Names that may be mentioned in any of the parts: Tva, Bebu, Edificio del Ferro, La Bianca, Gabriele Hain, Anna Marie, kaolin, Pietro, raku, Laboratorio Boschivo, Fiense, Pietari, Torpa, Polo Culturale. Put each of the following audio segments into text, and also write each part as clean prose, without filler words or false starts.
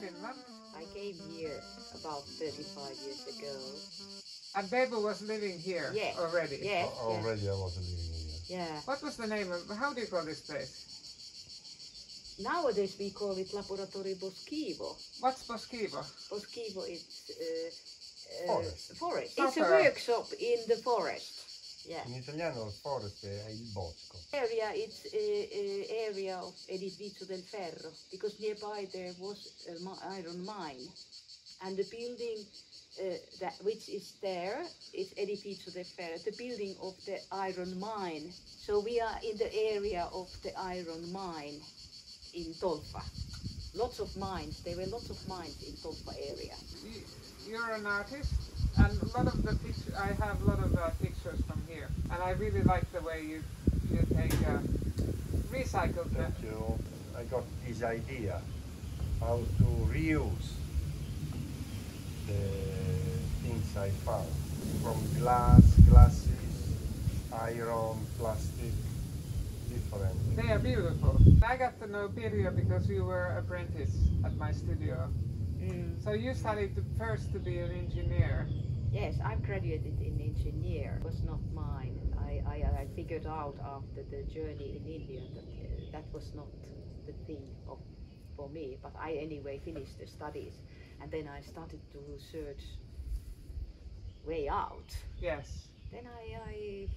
Finland. I came here about 35 years ago. And Babel was living here already? Yes. Already I was living here. Yeah. What was the name of, how do you call this place? Nowadays we call it Laboratorio Boschivo. What's Boschivo? Boschivo is forest. It's a workshop in the forest. Yeah. In Italiano, forest è il bosco. Area it's area of Edificio del Ferro, because nearby there was an iron mine, and the building that which is there is Edificio del Ferro, the building of the iron mine. So we are in the area of the iron mine in Tolfa. Lots of mines. There were lots of mines in Tolfa area. You're an artist, and a lot of the pictures, I have a lot of pictures from here, and I really like the way you take recycled. Thank you. I got this idea how to reuse the things I found from glasses, iron, plastic. They are beautiful. I got to know Pietro because you were apprentice at my studio. Mm. So you studied first to be an engineer. Yes, I graduated in engineer. It was not mine. I figured out after the journey in India that that was not the thing for me. But I anyway finished the studies, and then I started to search way out. Yes. Then I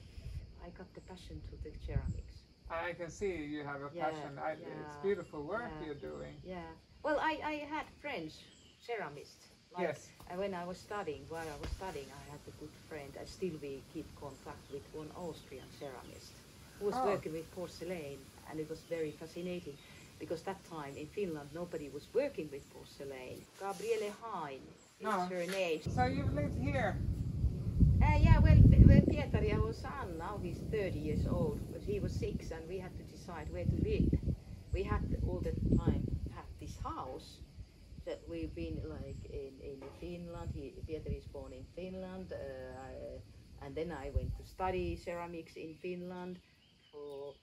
got the passion to the ceramics. I can see you have a passion. Yeah, it's beautiful work you're doing. Yeah. Well, I had friends, ceramists. Like, yes. While I was studying, I had a good friend. I still we keep contact with one Austrian ceramist who was working with porcelain, and it was very fascinating because that time in Finland nobody was working with porcelain. Gabriele Hain is her name. So you've lived here? Yeah, well Pietari, our son, now he's 30 years old, but he was 6 and we had to decide where to live. We had all the time had this house that we've been like in Finland. Pietari is born in Finland, and then I went to study ceramics in Finland for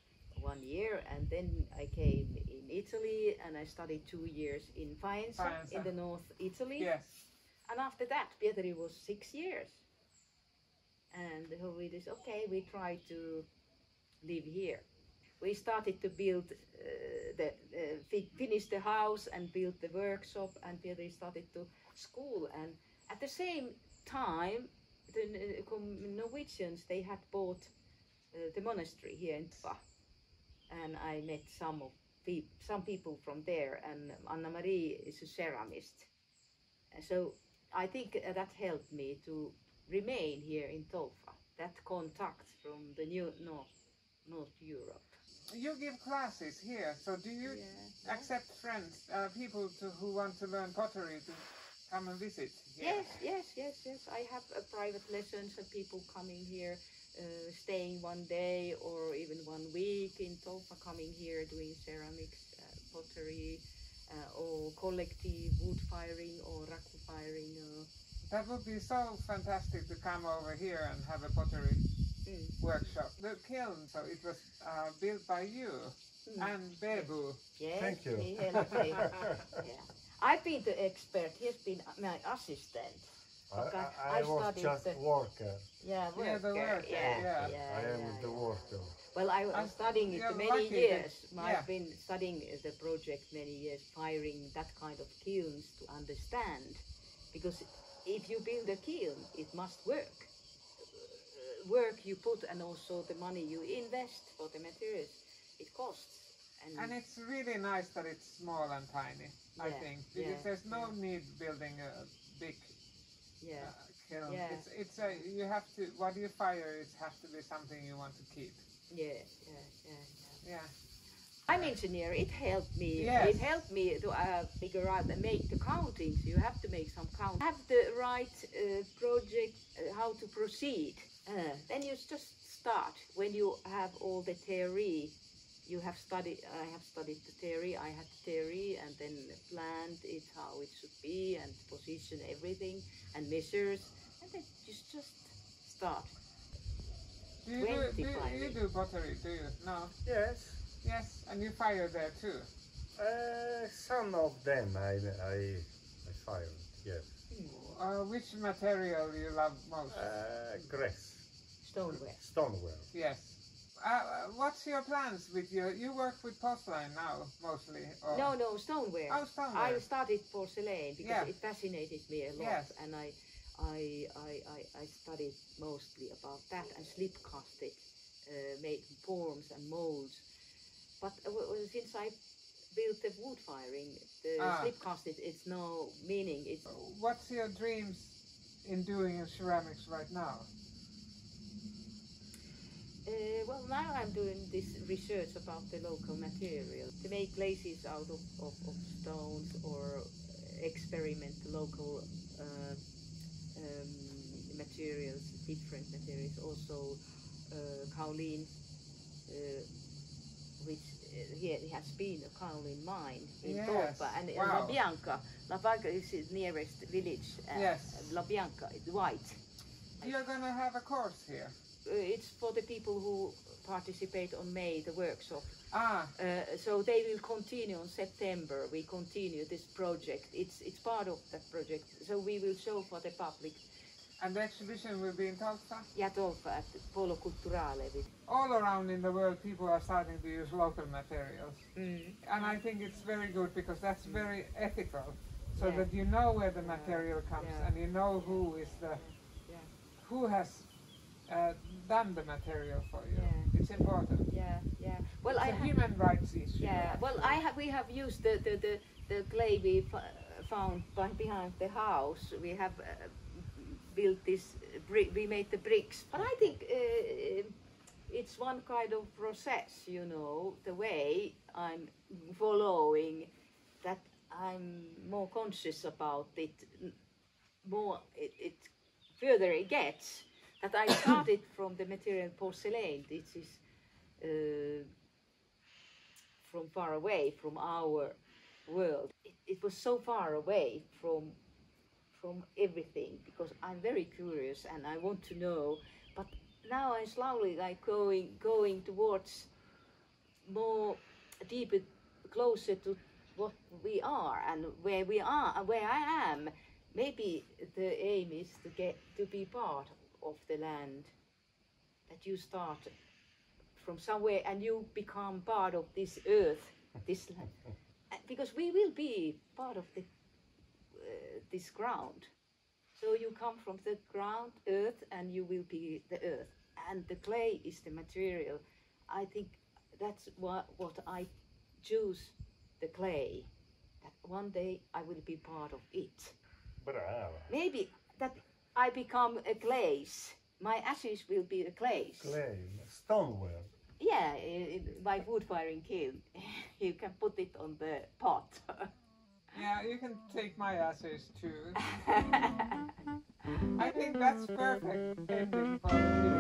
1 year, and then I came in Italy and I studied 2 years in Fiense, in the north Italy. Yes. And after that Pietari was 6 years. And the whole is okay, we try to live here. We started to build, finish the house and build the workshop, and Pietari started to school. And at the same time, the Norwegians, they had bought the monastery here in Tva. And I met some people from there, and Anna Marie is a ceramist. And so I think that helped me to remain here in Tolfa, that contact from the new North Europe. You give classes here, so do you accept friends, people who want to learn pottery to come and visit here? Yes. I have private lessons of people coming here, staying 1 day or even 1 week in Tolfa, coming here doing ceramics, pottery, or collective wood firing or raku firing. That would be so fantastic to come over here and have a pottery workshop. The kiln, so it was built by you and Bebu. Yes, thank you. He helped me. I've been the expert. He's been my assistant. I was just the worker. Yeah, worker. Yeah, the worker. I am the worker. Well, I'm studying it many years. I've been studying the project many years, firing that kind of kilns to understand, because if you build a kiln, it must work. Work you put and also the money you invest for the materials, it costs. And it's really nice that it's small and tiny, I think, because there's no need building a big kiln. Yeah. It's you have to, what you fire, it has to be something you want to keep. Yeah. I'm engineer, it helped me. Yes. It helped me to figure out and make the countings. You have to make some count. Have the right project, how to proceed. Then you just start. When you have all the theory, you have studied. I have studied the theory. I had the theory and then planned it how it should be and position everything and measures. And then you just start. Do you do pottery? Do you? No. Yes. Yes, and you fire there too. Some of them I fired, yes. Which material you love most? Grass. Stoneware. Stoneware. Yes. What's your plans with your... You work with porcelain now, mostly? Or? No, no, stoneware. Oh, stoneware. I studied porcelain because it fascinated me a lot. Yes. And I studied mostly about that and slip casted, making forms and molds. But since I built the wood firing, the slip casted, it's no meaning. It's... What's your dreams in doing in ceramics right now? Well, now I'm doing this research about the local material to make glazes out of stones, or experiment local materials, different materials. Also, kaolin, which here has been a kaolin mine in Torpa, and La Bianca. La Bianca is the nearest village. La Bianca is white. You're going to have a course here. It's for the people who participate on May, the workshop. So they will continue on September. We continue this project. It's part of that project. So we will show for the public. And the exhibition will be in Tolfa? Yeah, Tolfa at Polo Culturale. All around in the world, people are starting to use local materials. And I think it's very good because that's very ethical. So that you know where the material comes and you know who is the... who has... done the material for you. It's important. Well, it's a human rights issue. Well, we have used the clay we found behind the house. We have built this brick. We made the bricks. But I think it's one kind of process, you know, the way I'm following, that I'm more conscious about it. More it further it gets. That I started from the material porcelain. This is from far away from our world. It was so far away from everything, because I'm very curious and I want to know. But now I'm slowly like going towards more deeper, closer to what we are and where we are and where I am. Maybe the aim is to get to be part of the land, that you start from somewhere and you become part of this earth, this land, because we will be part of the this ground. So you come from the ground, earth, and you will be the earth, and the clay is the material. I think that's what I choose, the clay, that one day I will be part of it. Bravo. Maybe that I become a glaze. My ashes will be a glaze. Clay, stoneware. Yeah, by wood firing kiln. You can put it on the pot. Yeah, you can take my ashes too. I think that's perfect ending for you.